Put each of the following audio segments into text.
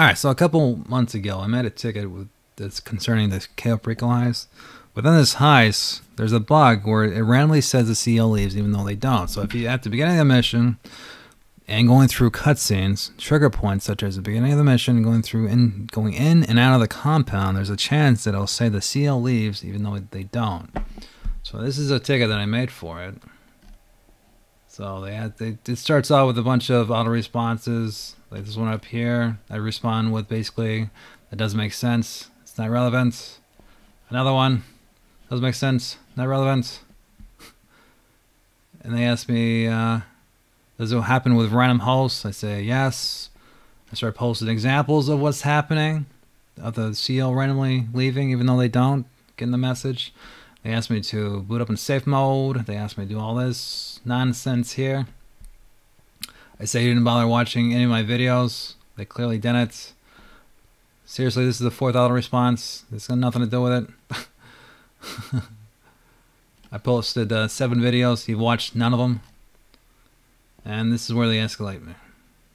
Alright, so a couple months ago, I made a ticket that's concerning the Cayo Perico heist. Within this heist, there's a bug where it randomly says the CEO leaves even though they don't. So if you, at the beginning of the mission, and going through cutscenes, trigger points such as the beginning of the mission, going in and out of the compound, there's a chance that it'll say the CEO leaves even though they don't. So this is a ticket that I made for it. So it starts out with a bunch of auto responses, like this one up here. I respond with basically, that doesn't make sense, it's not relevant. Another one, doesn't make sense, not relevant. And they ask me, does it happen with random hosts? I say yes. I start posting examples of what's happening, of the CEO randomly leaving, even though they don't, getting the message. They asked me to boot up in safe mode. They asked me to do all this nonsense here. I say you didn't bother watching any of my videos. They clearly didn't. Seriously, this is the fourth auto response. This got nothing to do with it. I posted 7 videos. You've watched none of them. And this is where they escalate me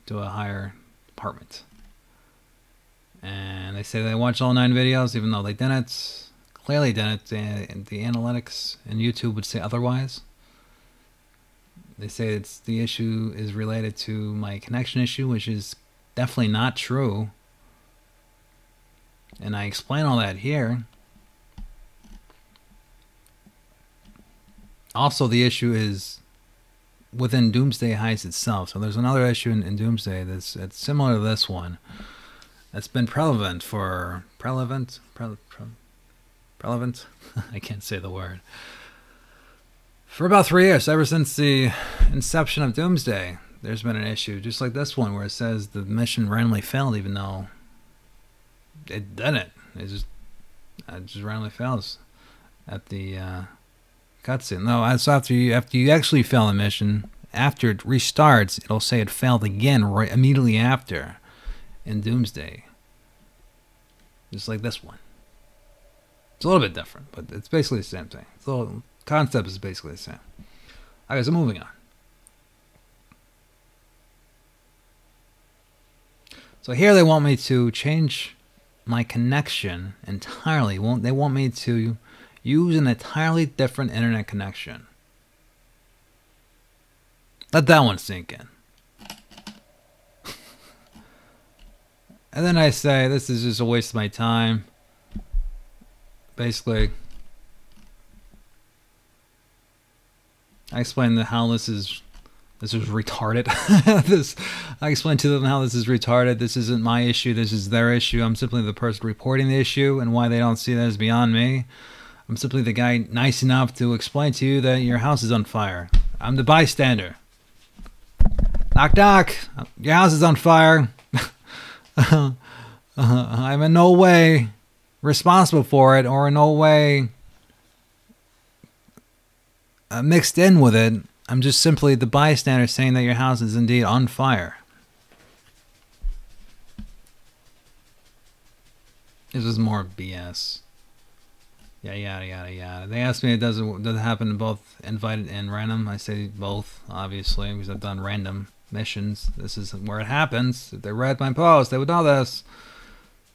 to a higher department. And they say they watch all 9 videos, even though they didn't. Clearly didn't. The analytics and YouTube would say otherwise. They say the issue is related to my connection issue, which is definitely not true. And I explain all that here. Also, the issue is within Doomsday Heist itself. So there's another issue in Doomsday that's similar to this one. That's been prevalent for... Prevalent? I can't say the word. For about 3 years, ever since the inception of Doomsday, there's been an issue just like this one where it says the mission randomly failed even though it didn't. It just randomly fails at the... cutscene. No, so after you actually fail a mission, after it restarts, it'll say it failed again right immediately after in Doomsday. Just like this one. It's a little bit different, but it's basically the same thing. The concept is basically the same. Okay, so moving on. So here they want me to change my connection entirely. They want me to use an entirely different internet connection. Let that one sink in. And then I say, this is just a waste of my time. Basically, I explain how this is retarded. I explain to them how this is retarded. This isn't my issue. This is their issue. I'm simply the person reporting the issue, and why they don't see that is beyond me. I'm simply the guy nice enough to explain to you that your house is on fire. I'm the bystander. Knock, knock. Your house is on fire. I'm in no way responsible for it or in no way mixed in with it. I'm just simply the bystander saying that your house is indeed on fire. This is more BS. Yada yada yada yada. They asked me it doesn't happen to both invited and random. I say both, obviously, because I've done random missions. This is where it happens. If they read my post, they would know this.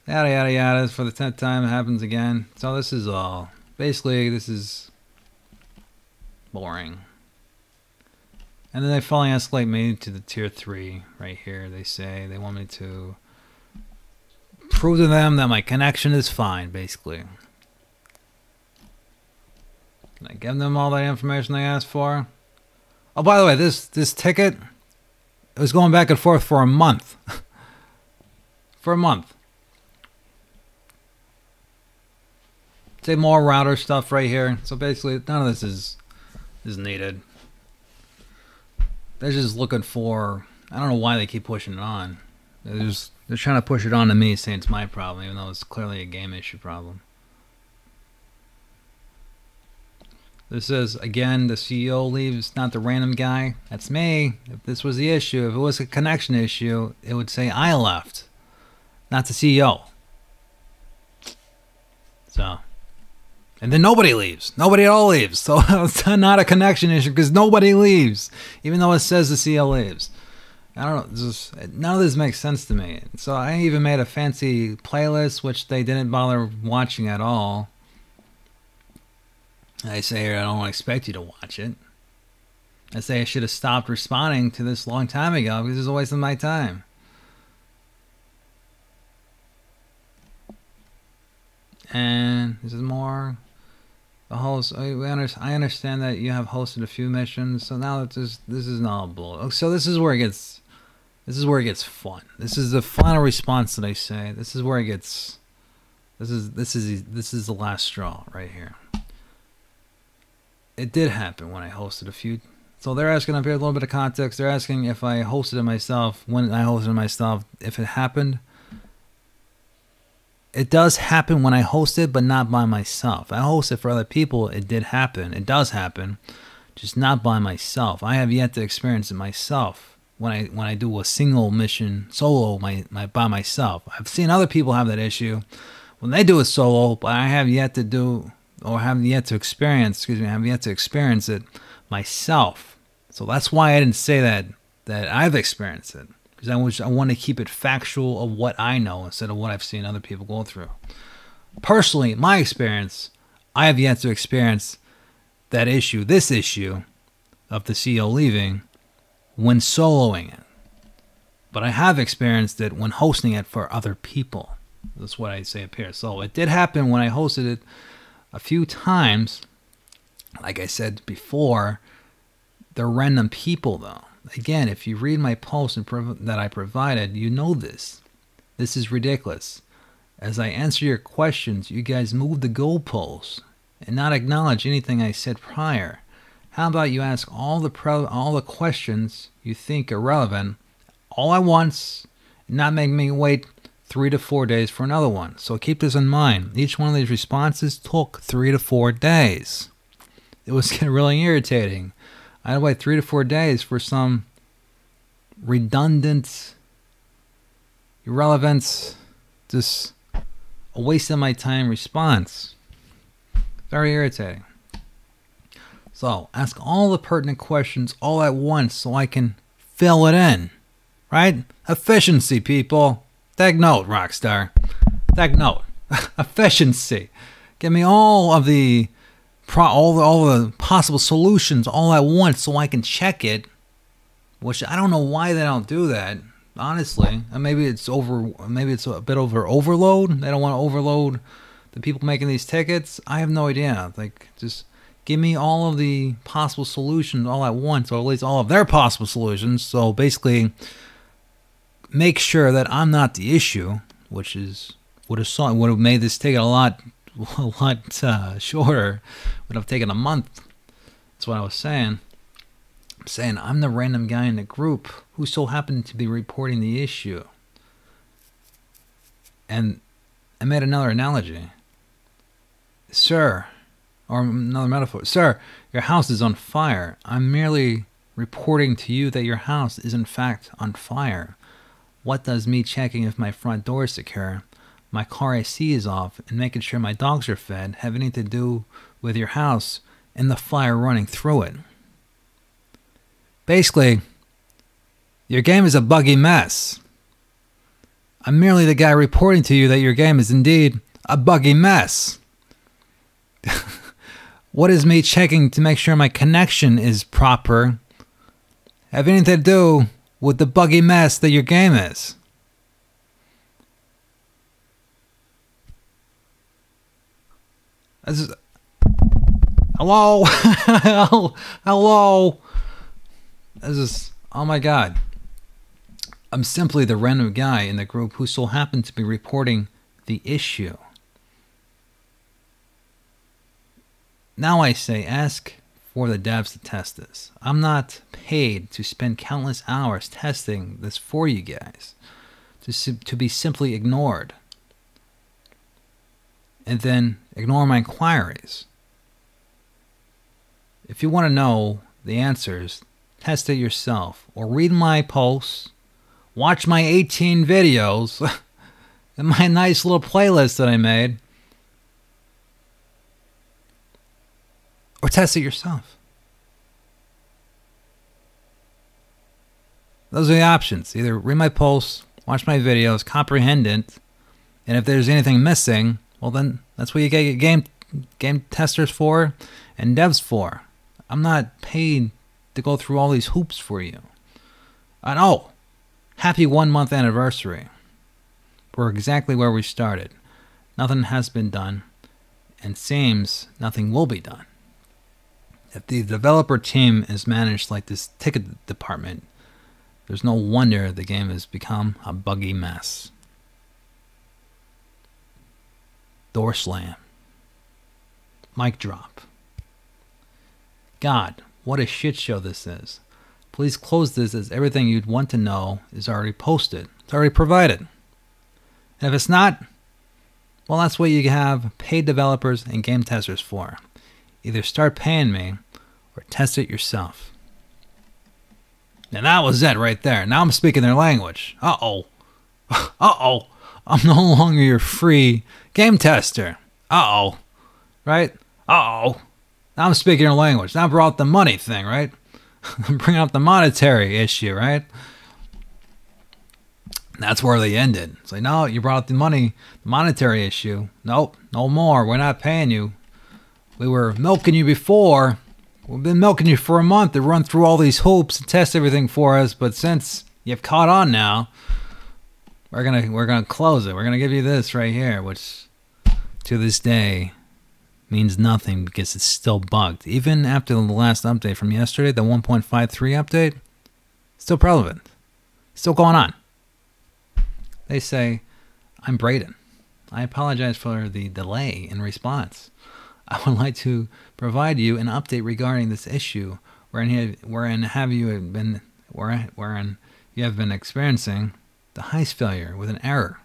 Yada yada yada. For the 10th time, it happens again. So this is all. Basically, this is boring. And then they finally escalate me to the tier 3 right here. They say they want me to prove to them that my connection is fine, basically. Can I give them all that information they asked for? Oh, by the way, this ticket, it was going back and forth for a month. For a month. Say more router stuff right here. So basically, none of this is needed. They're just looking for... I don't know why they keep pushing it on. They're trying to push it on to me, saying it's my problem, even though it's clearly a game issue problem. This is, again, the CEO leaves, not the random guy. That's me. If this was the issue, if it was a connection issue, it would say I left, not the CEO. So, and then nobody leaves. Nobody at all leaves. So it's not a connection issue because nobody leaves, even though it says the CEO leaves. I don't know, none of this makes sense to me. So I even made a fancy playlist, which they didn't bother watching at all. I say I don't expect you to watch it. I say I should have stopped responding to this long time ago because it's a waste of my time. And this is more. The host, I understand that you have hosted a few missions, so now this is not a bull. So this is where it gets, fun. This is the final response that I say. This is where it gets, this is the last straw right here. It did happen when I hosted a few. So they're asking up here a little bit of context. They're asking if I hosted it myself, when I hosted it myself, if it happened. It does happen when I host it, but not by myself. I host it for other people. It did happen. It does happen, just not by myself. I have yet to experience it myself when I do a single mission solo by myself. I've seen other people have that issue when they do it solo, but I have yet to do or have yet to experience. Excuse me, I have yet to experience it myself. So that's why I didn't say that I've experienced it. Because I want to keep it factual of what I know instead of what I've seen other people go through. Personally, my experience, I have yet to experience that issue, this issue of the CEO leaving when soloing it. But I have experienced it when hosting it for other people. That's what I say up here. So it did happen when I hosted it a few times. Like I said before, they're random people though. Again, if you read my post that I provided, you know this. This is ridiculous. As I answer your questions, you guys move the goalposts and not acknowledge anything I said prior. How about you ask all the questions you think are relevant all at once and not make me wait 3 to 4 days for another one? So keep this in mind. Each one of these responses took 3 to 4 days. It was getting really irritating. I had to wait 3 to 4 days for some redundant, irrelevant, just a waste of my time response. Very irritating. So ask all the pertinent questions all at once so I can fill it in, right? Efficiency, people. Take note, Rockstar. Take note. Efficiency. Give me all of the all the possible solutions all at once so I can check it, which I don't know why they don't do that, honestly. And maybe it's a bit over overload. They don't want to overload the people making these tickets. I have no idea. Like, just give me all of the possible solutions all at once, or at least all of their possible solutions. So basically make sure that I'm not the issue, which is would have made this ticket a lot shorter. Would have taken a month. That's what I was saying. I'm saying I'm the random guy in the group who so happened to be reporting the issue. And I made another analogy. Sir, or another metaphor. Sir, your house is on fire. I'm merely reporting to you that your house is in fact on fire. What does me checking if my front door is secure, my car AC is off, and making sure my dogs are fed have anything to do with your house and the fire running through it? Basically, your game is a buggy mess. I'm merely the guy reporting to you that your game is indeed a buggy mess. What is me checking to make sure my connection is proper have anything to do with the buggy mess that your game is? Hello, hello. This is, oh my God. I'm simply the random guy in the group who so happened to be reporting the issue. Now I say, ask for the devs to test this. I'm not paid to spend countless hours testing this for you guys, to be simply ignored. And then ignore my inquiries. If you want to know the answers, test it yourself, or read my posts, watch my 18 videos, and my nice little playlist that I made, or test it yourself. Those are the options. Either read my posts, watch my videos, comprehend it, and if there's anything missing, well then that's what you get game testers for and devs for. I'm not paid to go through all these hoops for you. And oh, happy 1 month anniversary. We're exactly where we started. Nothing has been done, and seems nothing will be done. If the developer team is managed like this ticket department, there's no wonder the game has become a buggy mess. Door slam. Mic drop. God, what a shit show this is. Please close this, as everything you'd want to know is already posted. It's already provided. And if it's not, well, that's what you have paid developers and game testers for. Either start paying me or test it yourself. And that was it right there. Now I'm speaking their language. Uh-oh. Uh-oh. I'm no longer your free game tester. Uh-oh. Right? Uh-oh. Now I'm speaking your language. Now I brought the money thing, right? I'm bringing up the monetary issue, right? That's where they ended. It's like, no, you brought up the money, the monetary issue. Nope, no more. We're not paying you. We were milking you before. We've been milking you for a month to run through all these hoops and test everything for us. But since you've caught on now, we're gonna close it. We're gonna give you this right here, which to this day means nothing because it's still bugged. Even after the last update from yesterday, the 1.53 update, still relevant, still going on. They say, I'm Braden. I apologize for the delay in response. I would like to provide you an update regarding this issue wherein you have been experiencing the heist failure with an error.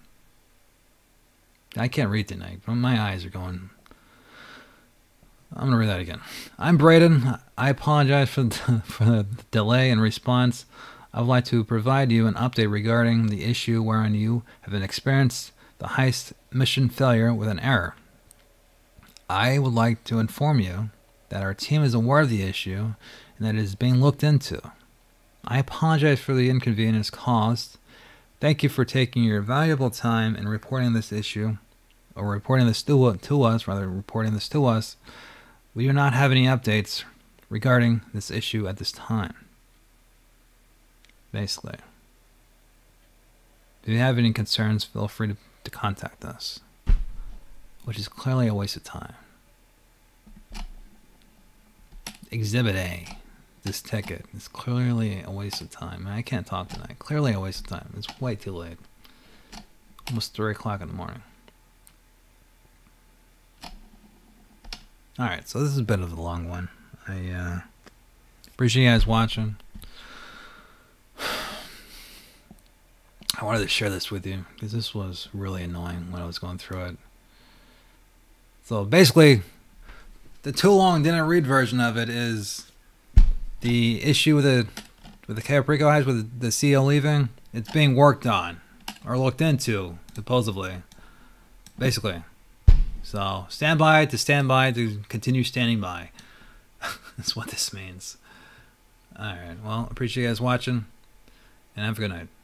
I can't read tonight, but my eyes are going. I'm gonna read that again. I'm Braden. I apologize for the delay in response. I would like to provide you an update regarding the issue wherein you have been experienced the heist mission failure with an error. I would like to inform you that our team is aware of the issue and that it is being looked into. I apologize for the inconvenience caused. Thank you for taking your valuable time and reporting this to us. We do not have any updates regarding this issue at this time. Basically. If you have any concerns, feel free to contact us. Which is clearly a waste of time. Exhibit A. This ticket is clearly a waste of time. I can't talk tonight. Clearly a waste of time. It's way too late. Almost 3 o'clock in the morning. Alright, so this is a bit of a long one. I appreciate you guys watching. I wanted to share this with you because this was really annoying when I was going through it. So basically, the too long didn't read version of it is the issue with the Cayo Perico heist with the CEO leaving. It's being worked on or looked into, supposedly. Basically. So, stand by to continue standing by. That's what this means. Alright, well, appreciate you guys watching, and have a good night.